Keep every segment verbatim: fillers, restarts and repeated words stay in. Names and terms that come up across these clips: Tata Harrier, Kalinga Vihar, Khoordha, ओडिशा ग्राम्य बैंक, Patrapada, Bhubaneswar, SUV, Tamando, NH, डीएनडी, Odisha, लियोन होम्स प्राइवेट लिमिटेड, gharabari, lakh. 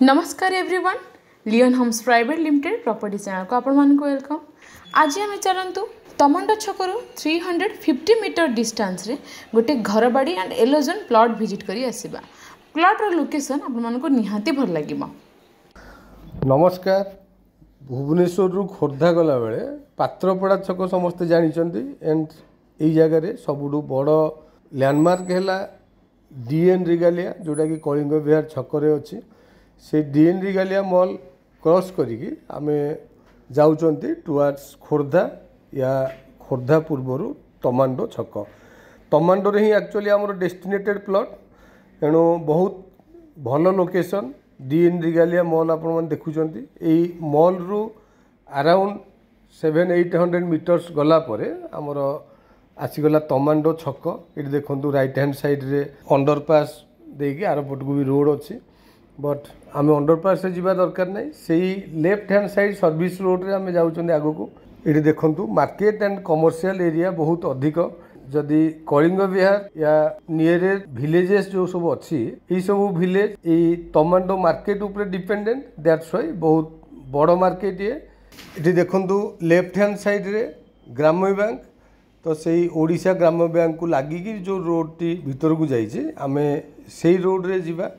नमस्कार everyone, लियोन होम्स प्राइवेट लिमिटेड property channel को आपण मानक वेलकम। आज आम चलतु तमांडो छकरू three hundred fifty metre distance रे गोटे घरबाड़ी and yellow zone plot visit करी आसीबा। प्लॉट रो लोकेशन आपण मानको निहाती भल लागिबो। नमस्कार, भुवनेश्वर रु खोर्धा गला बेले पात्रपड़ा छक समस्त जानिचंती एंड एई जागा रे सबुडु बडो लैंडमार्क हैला डीएनडी गोलिया जोटा कि कलिंगा विहार छक रे अछि। से डीएनडी गोलिया मॉल क्रॉस करिकी आमे जाउचंती टुवर्ड्स खोर्धा या खोर्धा पूर्वरु तमांडो छक। तमांडो रे ही एक्चुअली आमर डेस्टिनेटेड प्लॉट, एणु बहुत भल लोकेशन। डीएनडी गोलिया मॉल आपण मन देखुचंती, एई मॉल रु around seven eight hundred metres गला परे आमर आसीगला तमांडो छक। इट देखंतु राइट हैंड साइड रे अंडरपास देकी आरो पटकु भी रोड अछि, बट आम अंडरपास से जीवा दरकार नहीं। से left hand side service road रे आम जाऊँ आग को। ये देखूँ मार्केट एंड कमर्शियल एरिया बहुत अधिक। जदि कलिंग विहार या नियर विलेजेस जो सब अच्छी, ये सब विलेज ये तमांडो मार्केट उपर डिपेंडेंट, दैट्स व्हाई बहुत बड़ मार्केट ये। ये देखूँ लेफ्ट हैंड साइड रे ग्राम्य बैंक, तो सही ओडिशा ग्राम्य बैंक को लगिकी जो रोडटी भीतर को जाइए आम से रोड रे जीवा।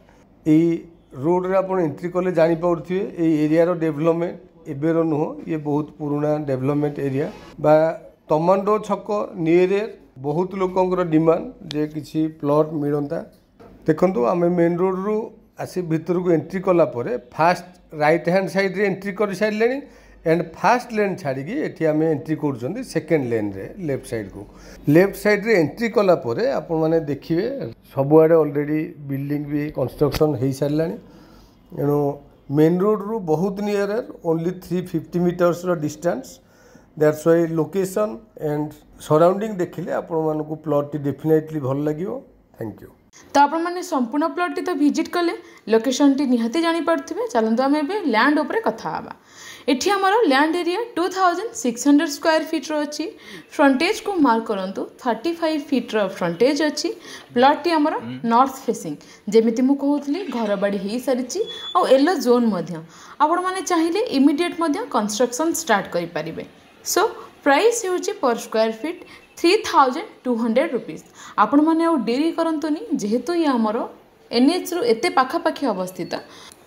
रोड रे आपन एंट्री कले जानी पाउथिए ए एरिया रो डेवलपमेंट एबेरो नुह, ये बहुत पुराना डेवलपमेंट एरिया बा। तमांडो छक नियरे बहुत लोकन रो डिमांड जे किछि प्लॉट मिलंता। देखंतु आमे मेन रोड रु आसी भीतर को एंट्री कला परे फास्ट राइट हैंड साइड रे एंट्री कर साइलेनी एंड फास्ट लेन छाड़ी की एठी आमे एंट्री करछन सेकेंड लेन रे लेफ्ट साइड को। लेफ्ट साइड रे एंट्री कला परे आपन माने देखिवे सब आड़े ऑलरेडी बिल्डिंग भी कंस्ट्रक्शन हे सारलानी। एणु मेन रोड रु बहुत near, only three fifty metres distance. That's why location and surrounding देखिले आपन मानको प्लॉट टी डेफिनेटली भल लागियो। Thank you. तो आपन माने संपूर्ण प्लॉट टी तो विजिट कले, लोकेशन टी निहाती जानि परथिबे। चलंतु आमे बे लैंड ऊपर कथा आबा। एठी हमरो land area two thousand six hundred square feet रो अछि। फ्रंटेज को मार्क करंतु थर्टी फाइव फीट रो फ्रंटेज अछि। प्लॉट टी हमरो नॉर्थ फेसिंग, जेमिति मु कहउथली घरबाड़ी हे सरिछि आ येलो जोन मध्य। आपण माने चाहिले इमीडिएट मध्य कंस्ट्रक्शन स्टार्ट करि परिबे। सो प्राइस होछि per square feet three thousand two hundred rupees. आपण माने डेरी करंतुनी, जेहेतु ये हमरो एनएच रु एते पाखापाखी अवस्थित।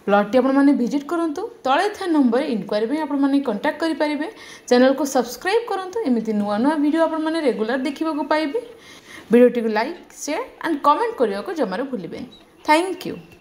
प्लॉट आपने भिजिट करूँ, तले था नंबर इनक्वारी आपने कांटेक्ट करेंगे। चैनल को सब्सक्राइब करूँ, एमती नुआ नुआ वीडियो आपने रेगुलर देखा पाइबे। वीडियो टी लाइक शेयर एंड कमेंट करने को जमार भूलें। Thank you.